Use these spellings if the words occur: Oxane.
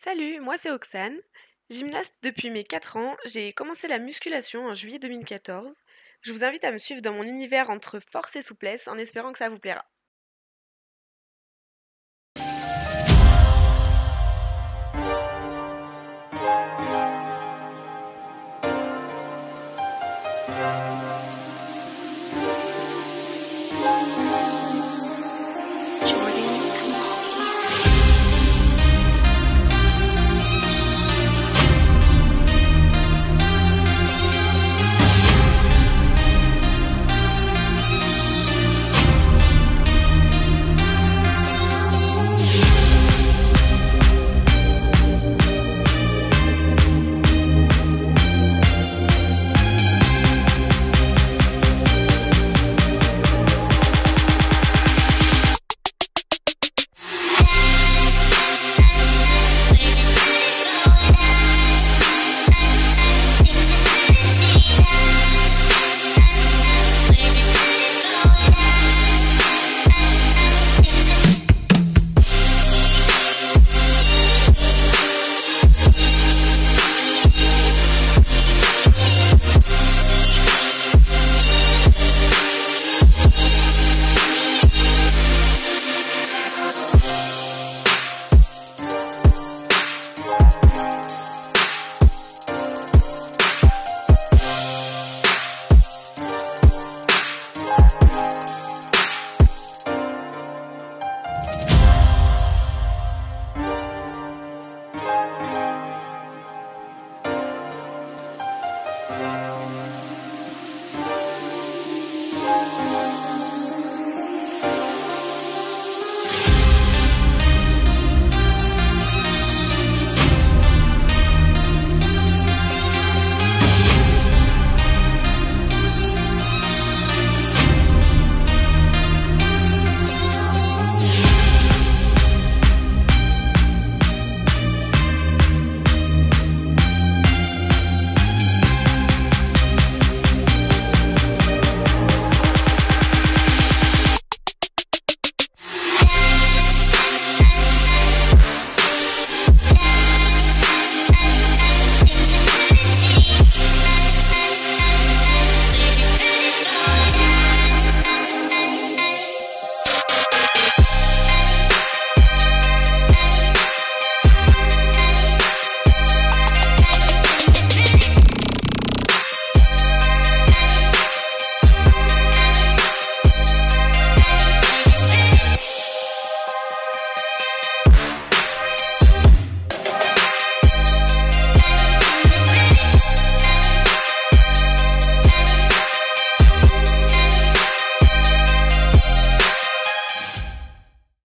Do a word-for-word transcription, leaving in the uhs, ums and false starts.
Salut, moi c'est Oxane. Gymnaste depuis mes quatre ans, j'ai commencé la musculation en juillet deux mille quatorze. Je vous invite à me suivre dans mon univers entre force et souplesse en espérant que ça vous plaira. Jordan.